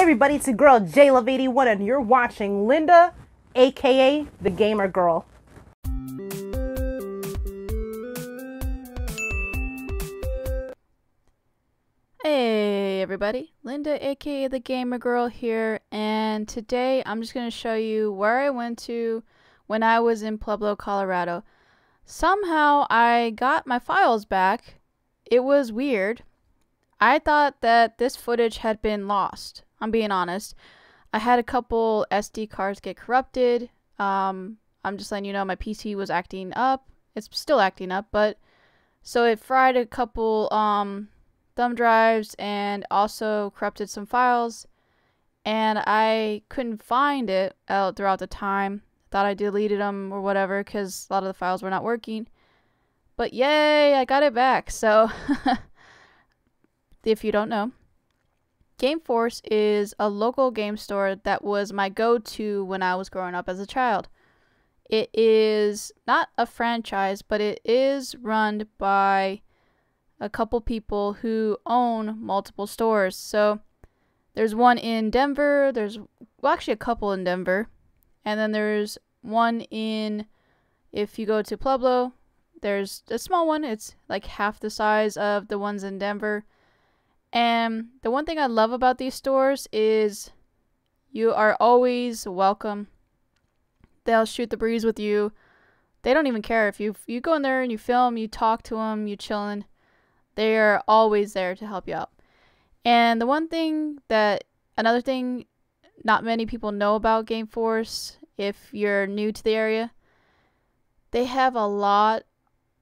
Hey everybody, it's your girl Jluv81 and you're watching Linda aka the Gamer Girl. Hey everybody, Linda aka the Gamer Girl here, and today I'm just going to show you where I went to when I was in Pueblo, Colorado. Somehow I got my files back. It was weird. I thought that this footage had been lost. I'm being honest. I had a couple SD cards get corrupted. I'm just letting you know my PC was acting up. It's still acting up, but so it fried a couple thumb drives and also corrupted some files. And I couldn't find it out throughout the time. Thought I deleted them or whatever because a lot of the files were not working. But yay, I got it back. So if you don't know, Game Force is a local game store that was my go-to when I was growing up as a child. It is not a franchise, but it is run by a couple people who own multiple stores. So there's one in Denver, there's actually a couple in Denver, and then there's one in, if you go to Pueblo, there's a small one. It's like half the size of the ones in Denver. And the one thing I love about these stores is you are always welcome. They'll shoot the breeze with you. They don't even care if you go in there and you film, you talk to them, you chillin'. They are always there to help you out. And the one thing that, another thing not many people know about Game Force, if you're new to the area, they have a lot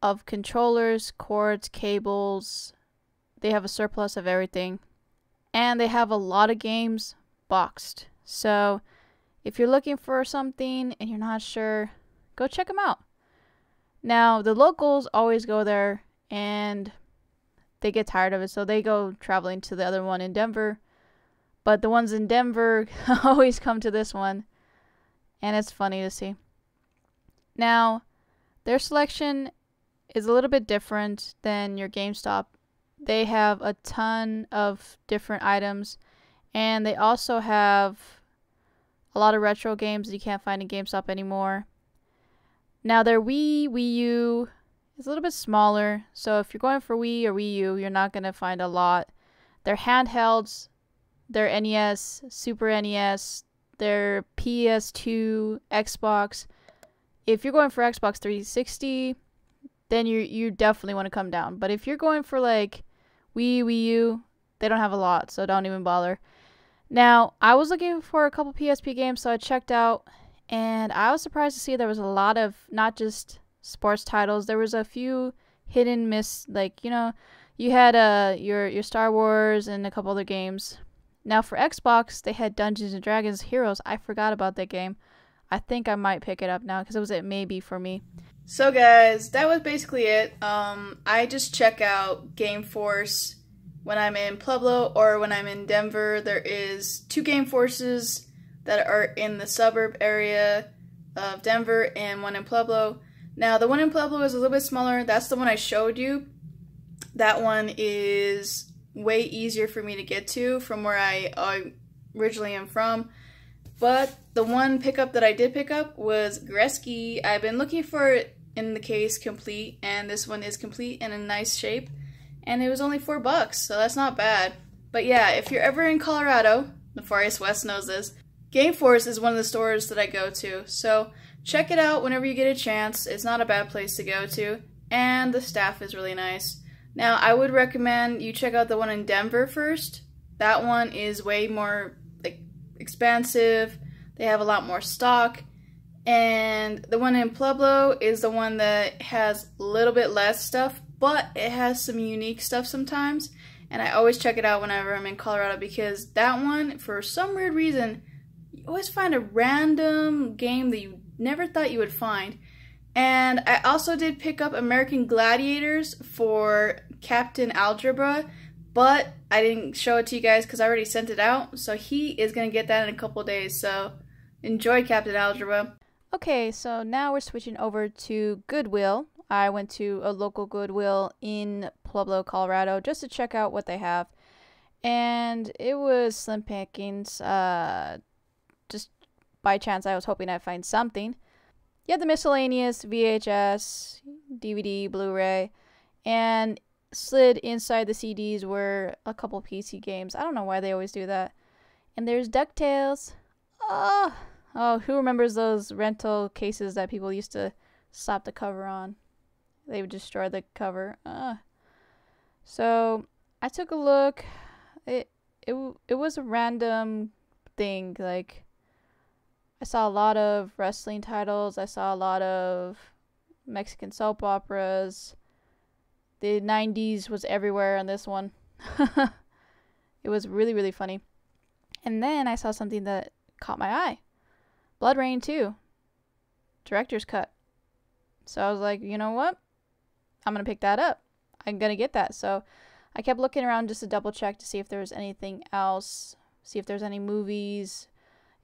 of controllers, cords, cables. They have a surplus of everything, and they have a lot of games boxed. So if you're looking for something and you're not sure, go check them out. Now the locals always go there and they get tired of it, so they go traveling to the other one in Denver, but the ones in Denver always come to this one, and it's funny to see. Now their selection is a little bit different than your GameStop. They have a ton of different items, and they also have a lot of retro games that you can't find in GameStop anymore. Now their Wii U is a little bit smaller, so if you're going for Wii or Wii U, you're not going to find a lot. Their handhelds, their NES, Super NES, their PS2, Xbox. If you're going for Xbox 360, then you definitely want to come down. But if you're going for like Wii U, they don't have a lot, so don't even bother. Now, I was looking for a couple PSP games, so I checked out, and I was surprised to see there was a lot of not just sports titles. There was a few hit and miss, like, you know, you had your Star Wars and a couple other games. Now for Xbox, they had Dungeons and Dragons Heroes. I forgot about that game. I think I might pick it up now because it maybe for me. So guys, that was basically it. I just check out Game Force when I'm in Pueblo or when I'm in Denver. There is two Game Forces that are in the suburb area of Denver and one in Pueblo. Now the one in Pueblo is a little bit smaller. That's the one I showed you. That one is way easier for me to get to from where I originally am from. But the one pickup that I did pick up was Greski. I've been looking for it in the case complete, and this one is complete and in nice shape, and it was only $4, so that's not bad. But yeah, if you're ever in Colorado, Nefarious West knows this, Game Force is one of the stores that I go to, so check it out whenever you get a chance. It's not a bad place to go to, and the staff is really nice. Now I would recommend you check out the one in Denver first. That one is way more like expansive. They have a lot more stock, and the one in Pueblo is the one that has a little bit less stuff, but it has some unique stuff sometimes, and I always check it out whenever I'm in Colorado because that one, for some weird reason, you always find a random game that you never thought you would find. And I also did pick up American Gladiators for Captain Algebra, but I didn't show it to you guys because I already sent it out, so he is going to get that in a couple days, so enjoy Captain Algebra. Okay, so now we're switching over to Goodwill. I went to a local Goodwill in Pueblo, Colorado just to check out what they have. And it was slim pickings. Just by chance, I was hoping I'd find something. You had the miscellaneous, VHS, DVD, Blu-ray, and slid inside the CDs were a couple PC games. I don't know why they always do that. And there's DuckTales. Oh, who remembers those rental cases that people used to slap the cover on? They would destroy the cover. So I took a look. It was a random thing. Like, I saw a lot of wrestling titles. I saw a lot of Mexican soap operas. The 90s was everywhere on this one. It was really, really funny. And then I saw something that caught my eye. Blood Rain 2. Director's Cut. So I was like, you know what? I'm going to pick that up. I'm going to get that. So I kept looking around just to double check to see if there was anything else. See if there's any movies.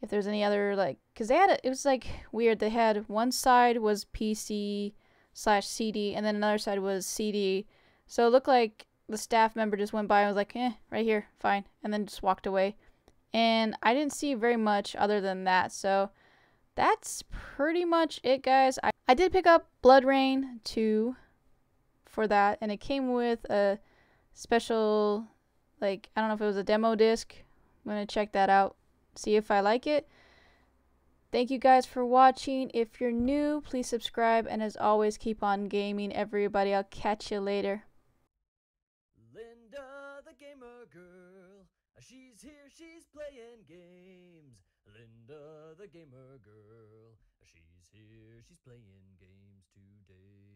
If there's any other, like, because they had it was like weird. They had one side was PC/CD and then another side was CD. So it looked like the staff member just went by and was like, right here, fine, and then just walked away. And I didn't see very much other than that. So that's pretty much it, guys. I did pick up Blood Rain 2 for that, and it came with a special, like, I don't know if it was a demo disc. I'm gonna check that out, see if I like it. Thank you guys for watching. If you're new, please subscribe, and as always, keep on gaming, everybody. I'll catch you later. Linda the Gamer Girl, she's here, she's playing games. Linda the Gamer Girl, she's here, she's playing games today.